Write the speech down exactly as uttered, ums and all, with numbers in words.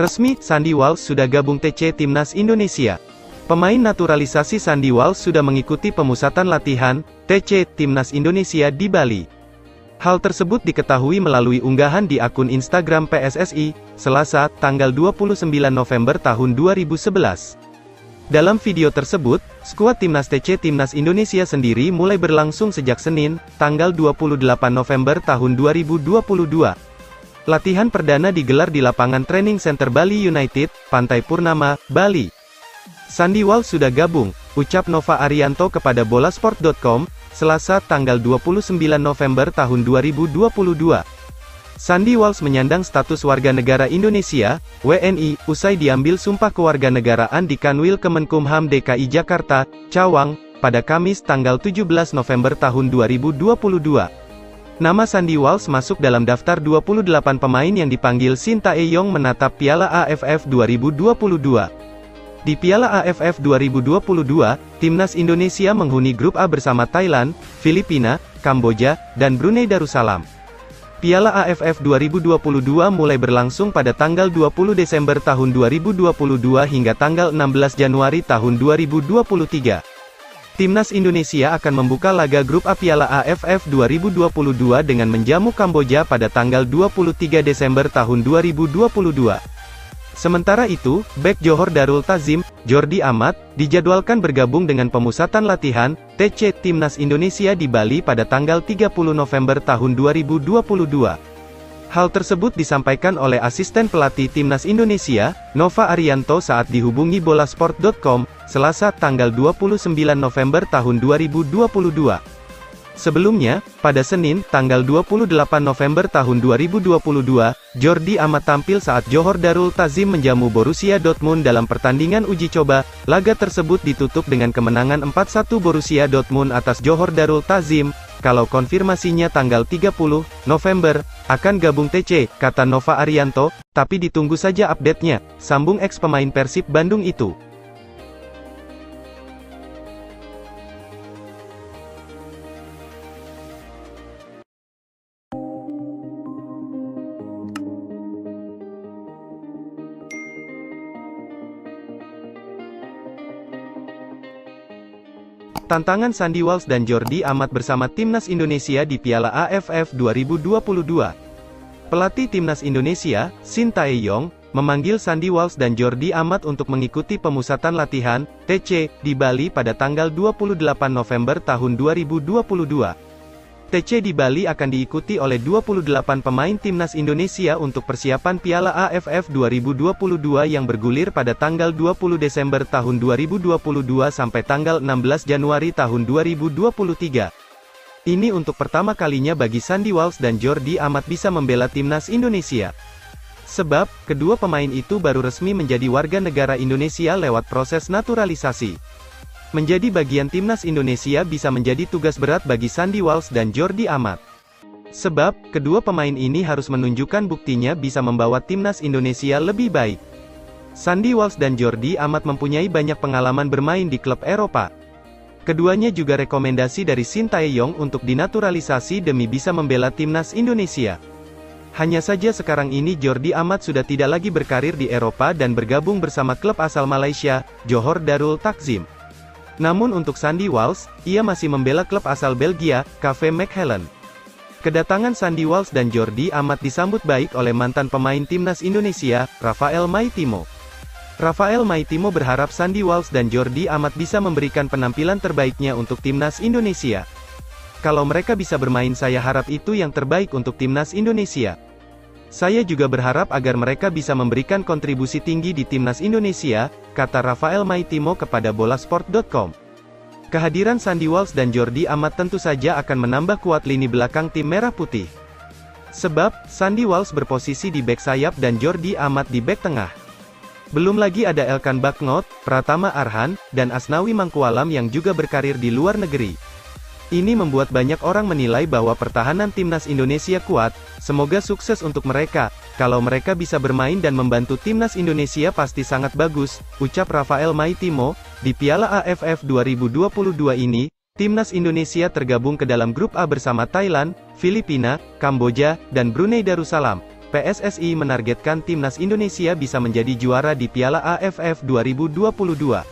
Resmi, Sandy Walsh sudah gabung T C Timnas Indonesia. Pemain naturalisasi Sandy Walsh sudah mengikuti pemusatan latihan T C Timnas Indonesia di Bali. Hal tersebut diketahui melalui unggahan di akun Instagram P S S I, Selasa, tanggal dua puluh sembilan November tahun dua ribu sebelas. Dalam video tersebut, skuad Timnas T C Timnas Indonesia sendiri mulai berlangsung sejak Senin, tanggal dua puluh delapan November tahun dua ribu dua puluh dua. Latihan perdana digelar di lapangan Training Center Bali United, Pantai Purnama, Bali. Sandy Walsh sudah gabung, ucap Nova Arianto kepada bola sport dot com, Selasa tanggal dua puluh sembilan November tahun dua ribu dua puluh dua. Sandy Walsh menyandang status warga negara Indonesia, W N I, usai diambil sumpah kewarganegaraan di Kanwil Kemenkumham D K I Jakarta, Cawang, pada Kamis tanggal tujuh belas November tahun dua ribu dua puluh dua. Nama Sandy Walsh masuk dalam daftar dua puluh delapan pemain yang dipanggil Shin Tae-yong menatap Piala A F F dua ribu dua puluh dua. Di Piala A F F dua ribu dua puluh dua, Timnas Indonesia menghuni grup A bersama Thailand, Filipina, Kamboja, dan Brunei Darussalam. Piala A F F dua ribu dua puluh dua mulai berlangsung pada tanggal dua puluh Desember tahun dua ribu dua puluh dua hingga tanggal enam belas Januari tahun dua ribu dua puluh tiga. Timnas Indonesia akan membuka laga grup A Piala A F F dua ribu dua puluh dua dengan menjamu Kamboja pada tanggal dua puluh tiga Desember tahun dua ribu dua puluh dua. Sementara itu, bek Johor Darul Ta'zim, Jordi Amat, dijadwalkan bergabung dengan pemusatan latihan T C Timnas Indonesia di Bali pada tanggal tiga puluh November tahun dua ribu dua puluh dua. Hal tersebut disampaikan oleh asisten pelatih Timnas Indonesia, Nova Arianto saat dihubungi bola sport dot com, Selasa tanggal dua puluh sembilan November tahun dua ribu dua puluh dua. Sebelumnya, pada Senin, tanggal dua puluh delapan November tahun dua ribu dua puluh dua, Jordi Amat tampil saat Johor Darul Ta'zim menjamu Borussia Dortmund dalam pertandingan uji coba. Laga tersebut ditutup dengan kemenangan empat satu Borussia Dortmund atas Johor Darul Ta'zim. Kalau konfirmasinya tanggal tiga puluh November, akan gabung T C, kata Nova Arianto, tapi ditunggu saja update-nya, sambung eks-pemain Persib Bandung itu. Tantangan Sandy Walsh dan Jordi Amat bersama Timnas Indonesia di Piala A F F dua ribu dua puluh dua. Pelatih Timnas Indonesia, Shin Tae-yong, memanggil Sandy Walsh dan Jordi Amat untuk mengikuti pemusatan latihan T C di Bali pada tanggal dua puluh delapan November tahun dua ribu dua puluh dua. T C di Bali akan diikuti oleh dua puluh delapan pemain Timnas Indonesia untuk persiapan Piala A F F dua ribu dua puluh dua yang bergulir pada tanggal dua puluh Desember tahun dua ribu dua puluh dua sampai tanggal enam belas Januari tahun dua ribu dua puluh tiga. Ini untuk pertama kalinya bagi Sandy Walsh dan Jordi Amat bisa membela Timnas Indonesia. Sebab, kedua pemain itu baru resmi menjadi warga negara Indonesia lewat proses naturalisasi. Menjadi bagian Timnas Indonesia bisa menjadi tugas berat bagi Sandy Walsh dan Jordi Amat. Sebab, kedua pemain ini harus menunjukkan buktinya bisa membawa Timnas Indonesia lebih baik. Sandy Walsh dan Jordi Amat mempunyai banyak pengalaman bermain di klub Eropa. Keduanya juga rekomendasi dari Shin Tae-yong untuk dinaturalisasi demi bisa membela Timnas Indonesia. Hanya saja sekarang ini Jordi Amat sudah tidak lagi berkarir di Eropa dan bergabung bersama klub asal Malaysia, Johor Darul Ta'zim. Namun untuk Sandy Walsh, ia masih membela klub asal Belgia, K V. Mechelen. Kedatangan Sandy Walsh dan Jordi Amat disambut baik oleh mantan pemain Timnas Indonesia, Rafael Maitimo. Rafael Maitimo berharap Sandy Walsh dan Jordi Amat bisa memberikan penampilan terbaiknya untuk Timnas Indonesia. Kalau mereka bisa bermain, saya harap itu yang terbaik untuk Timnas Indonesia. Saya juga berharap agar mereka bisa memberikan kontribusi tinggi di Timnas Indonesia, kata Rafael Maitimo kepada bola sport dot com. Kehadiran Sandy Walsh dan Jordi Amat tentu saja akan menambah kuat lini belakang tim merah putih. Sebab, Sandy Walsh berposisi di bek sayap dan Jordi Amat di bek tengah. Belum lagi ada Elkan Baknot, Pratama Arhan, dan Asnawi Mangkualam yang juga berkarir di luar negeri. Ini membuat banyak orang menilai bahwa pertahanan Timnas Indonesia kuat. Semoga sukses untuk mereka. Kalau mereka bisa bermain dan membantu Timnas Indonesia pasti sangat bagus, ucap Rafael Maitimo. Di Piala A F F dua ribu dua puluh dua ini, Timnas Indonesia tergabung ke dalam grup A bersama Thailand, Filipina, Kamboja, dan Brunei Darussalam. P S S I menargetkan timnas Indonesia bisa menjadi juara di Piala A F F dua ribu dua puluh dua.